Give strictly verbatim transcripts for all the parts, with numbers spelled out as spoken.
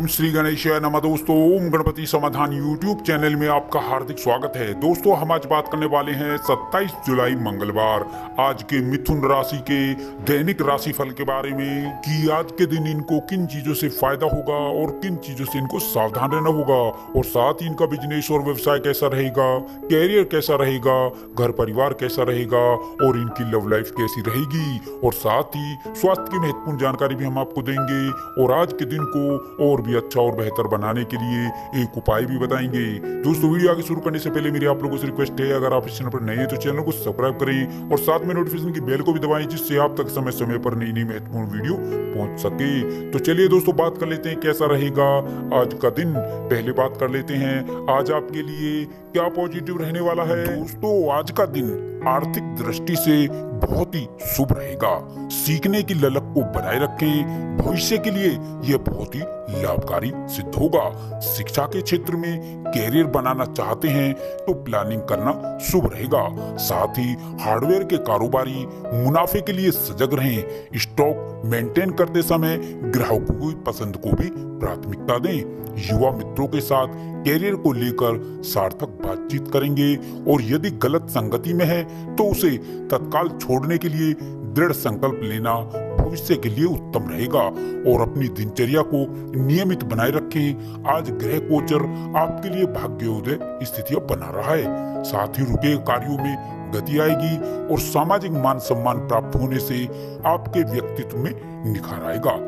ओम श्री गणेशाय नमः। दोस्तों ओम गणपति समाधान यूट्यूब चैनल में आपका हार्दिक स्वागत है। दोस्तों हम आज बात करने वाले हैं सत्ताईस जुलाई मंगलवार आज के मिथुन राशि के दैनिक राशिफल के बारे में कि आज के दिन इनको किन चीजों से फायदा होगा और किन चीजों से इनको सावधान रहना होगा और साथ ही इनका बिजनेस और व्यवसाय कैसा रहेगा, कैरियर कैसा रहेगा, घर परिवार कैसा रहेगा और इनकी लव लाइफ कैसी रहेगी और साथ ही स्वास्थ्य की महत्वपूर्ण जानकारी भी हम आपको देंगे और आज के दिन को और भी अच्छा और बेहतर बनाने के लिए एक उपाय भी बताएंगे। दोस्तों वीडियो आगे शुरू करने से पहले मेरी आप लोगों से रिक्वेस्ट है, अगर आप इस चैनल पर नए हैं तो चैनल को सब्सक्राइब करें और साथ में नोटिफिकेशन की बेल को भी दबाएं जिससे आप तक समय समय पर नई नई महत्वपूर्ण वीडियो पहुंच सके। तो चलिए दोस्तों बात कर लेते हैं कैसा रहेगा आज का दिन। पहले बात कर लेते हैं आज आपके लिए क्या पॉजिटिव रहने वाला है। दोस्तों आज का दिन आर्थिक दृष्टि से बहुत ही शुभ रहेगा। सीखने की ललक को बनाए रखें, भविष्य के लिए यह बहुत ही लाभकारी सिद्ध होगा। शिक्षा के क्षेत्र में कैरियर बनाना चाहते हैं तो प्लानिंग करना शुभ रहेगा। साथ ही हार्डवेयर के कारोबारी मुनाफे के लिए सजग रहें। स्टॉक मेंटेन करते समय ग्राहकों की पसंद को भी प्राथमिकता दें। युवा मित्रों के साथ कैरियर को लेकर सार्थक बातचीत करेंगे और यदि गलत संगति में है तो उसे तत्काल छोड़ने के लिए दृढ़ संकल्प लेना भविष्य के लिए उत्तम रहेगा और अपनी दिनचर्या को नियमित बनाए रखें। आज ग्रह गोचर आपके लिए भाग्योदय स्थितियां बना रहा है। साथ ही रुके कार्यों में गति आएगी और सामाजिक मान सम्मान प्राप्त होने से आपके व्यक्तित्व में निखार आएगा।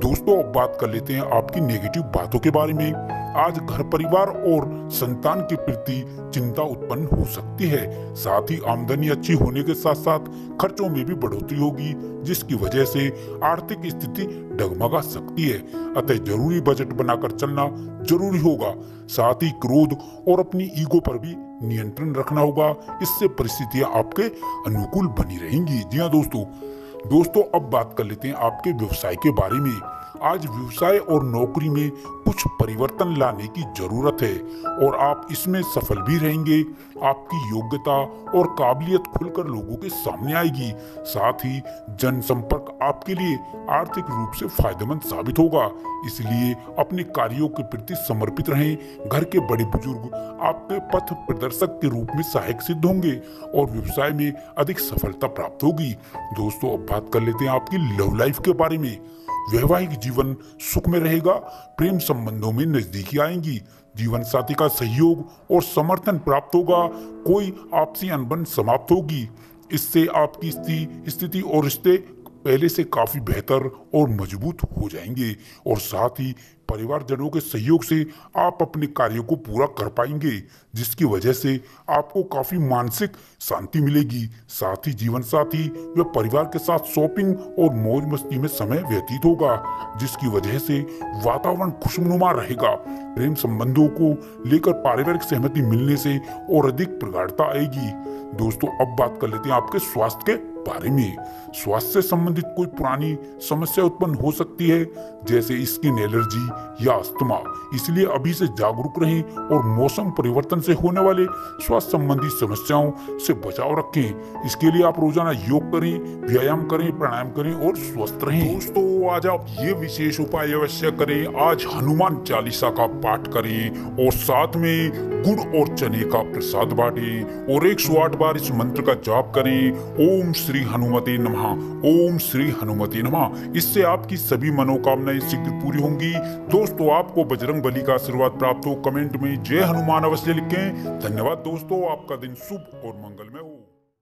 दोस्तों अब बात कर लेते हैं आपकी नेगेटिव बातों के बारे में। आज घर परिवार और संतान के प्रति चिंता उत्पन्न हो सकती है। साथ ही आमदनी अच्छी होने के साथ साथ खर्चों में भी बढ़ोतरी होगी जिसकी वजह से आर्थिक स्थिति डगमगा सकती है, अतः जरूरी बजट बनाकर चलना जरूरी होगा। साथ ही क्रोध और अपनी ईगो पर भी नियंत्रण रखना होगा, इससे परिस्थितियां आपके अनुकूल बनी रहेंगी। जी हाँ दोस्तों। दोस्तों अब बात कर लेते हैं आपके व्यवसाय के बारे में। आज व्यवसाय और नौकरी में कुछ परिवर्तन लाने की जरूरत है और आप इसमें सफल भी रहेंगे। आपकी योग्यता और काबिलियत खुलकर लोगों के सामने आएगी। साथ ही जनसंपर्क आपके लिए आर्थिक रूप से फायदेमंद साबित होगा, इसलिए अपने कार्यों के प्रति समर्पित रहें। घर के बड़े बुजुर्ग आपके पथ प्रदर्शक के रूप में सहायक सिद्ध होंगे और व्यवसाय में अधिक सफलता प्राप्त होगी। दोस्तों अब बात कर लेते हैं आपकी लव लाइफ के बारे में। वैवाहिक जीवन सुख में रहेगा, प्रेम संबंधों में नजदीकी आएंगी, जीवन साथी का सहयोग और समर्थन प्राप्त होगा, कोई आपसी अनबन समाप्त होगी। इससे आपकी स्थिति और रिश्ते पहले से काफी बेहतर और मजबूत हो जाएंगे और साथ ही परिवारजनों के सहयोग से आप अपने कार्यों को पूरा कर पाएंगे जिसकी वजह से आपको काफी मानसिक शांति मिलेगी। साथ ही जीवन साथी व परिवार के साथ शॉपिंग और मौज मस्ती में समय व्यतीत होगा जिसकी वजह से वातावरण खुशनुमा रहेगा। प्रेम संबंधों को लेकर पारिवारिक सहमति मिलने से और अधिक प्रगाढ़ता आएगी। दोस्तों अब बात कर लेते हैं आपके स्वास्थ्य के बारे में। स्वास्थ्य से संबंधित कोई पुरानी समस्या उत्पन्न हो सकती है जैसे स्किन एलर्जी या अस्थमा, इसलिए अभी से जागरूक रहें और मौसम परिवर्तन से होने वाले स्वास्थ्य संबंधी समस्याओं से बचाव रखें। इसके लिए आप रोजाना योग करें, व्यायाम करें, प्राणायाम करें और स्वस्थ रहें। दोस्तों आज आप ये विशेष उपाय अवश्य करें। आज हनुमान चालीसा का पाठ करें और साथ में गुड़ और चने का प्रसाद बांटें और एक सौ आठ बार इस मंत्र का जाप करें, ओम श्री हनुमते नमः, ओम श्री हनुमते नमः। इससे आपकी सभी मनोकामनाएं शीघ्र पूरी होंगी। दोस्तों आपको बजरंग बली का आशीर्वाद प्राप्त हो। कमेंट में जय हनुमान अवश्य लिखें। धन्यवाद दोस्तों, आपका दिन शुभ और मंगलमय हो।